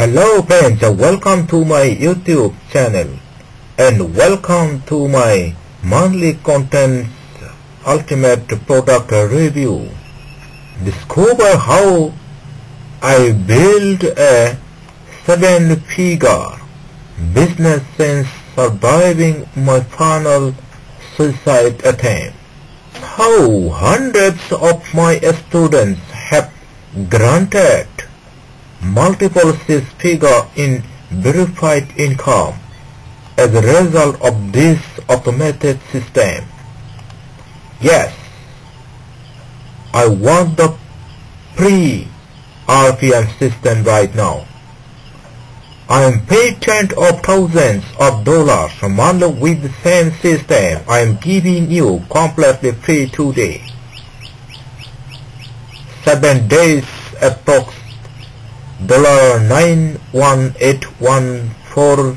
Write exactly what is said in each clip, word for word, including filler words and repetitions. Hello friends, welcome to my YouTube channel and welcome to my monthly contents ultimate product review. Discover how I build a seven figure business since surviving my final suicide attempt. How hundreds of my students have granted multiple six-figure in verified income as a result of this automated system. Yes, I want the pre-R P M system right now. I am patient of thousands of dollars a month with the same system I am giving you completely free today. Seven days approx. Dollar nine one eight one four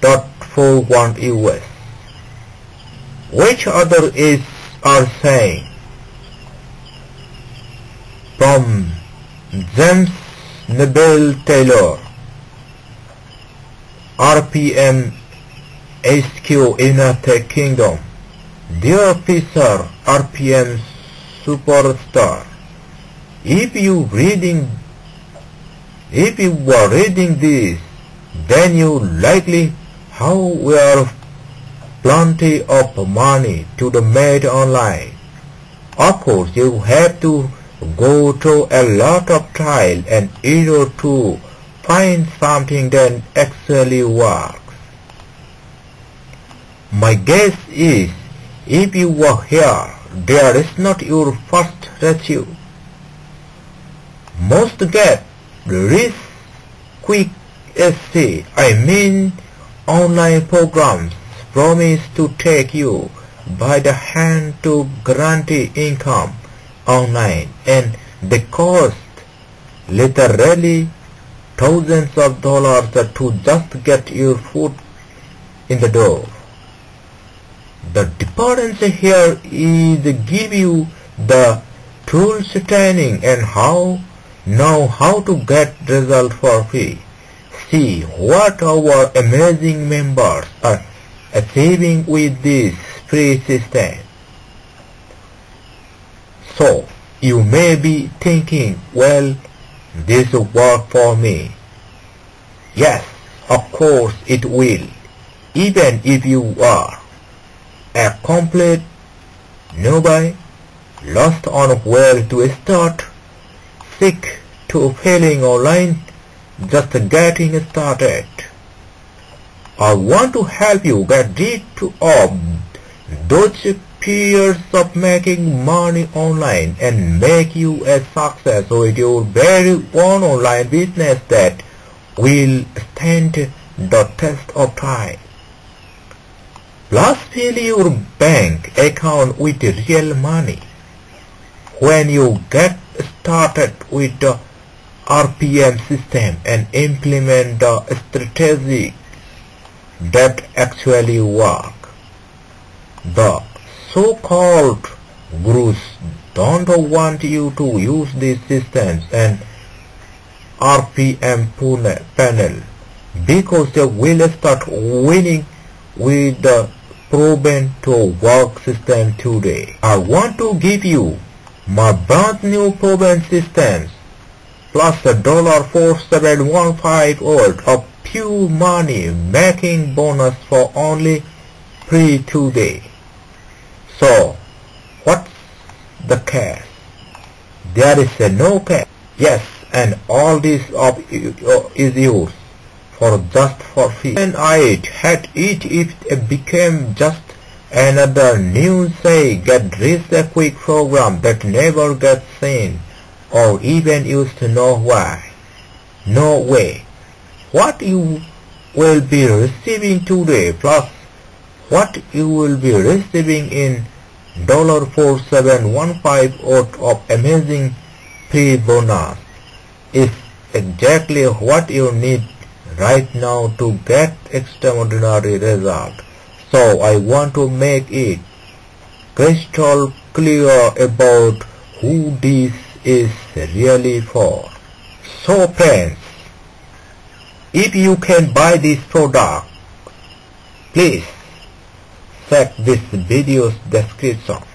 dot four one U S. Which other is are saying from James Neville Taylor R P M H Q United Kingdom, dear Fisher R P M superstar. If you reading If you were reading this, then you likely have were plenty of money to be made online. Of course, you have to go through a lot of trial and error to find something that actually works. My guess is, if you were here, there is not your first rescue. Most get risk quick essay, I mean online programs promise to take you by the hand to guarantee income online, and they cost literally thousands of dollars to just get your foot in the door. The difference here is give you the tools, training and how know how to get result for free. See what our amazing members are achieving with this free system. So you may be thinking, well, this will work for me. Yes, of course it will, even if you are a complete nobody, lost on where to start, sick to failing online, just getting started. I want to help you get rid of those fears of making money online and make you a success with your very own online business that will stand the test of time. Plus, fill your bank account with real money. When you get started with the R P M system and implement the strategy that actually work, the so-called gurus don't want you to use these systems and R P M panel because they will start winning with the proven to work system today. I want to give you my brand new proven systems plus a dollar four seven one five worth of pure money making bonus for only free today. So what's the cash? There is a no cash. Yes, and all this up is yours for just for free. And I had it if it became just another new say get rich a quick program that never gets seen or even used to know why. No way. What you will be receiving today plus what you will be receiving in four seven one five out of amazing free bonus is exactly what you need right now to get extraordinary results. So I want to make it crystal clear about who this is really for. So friends, If you can buy this product, please check this video's description.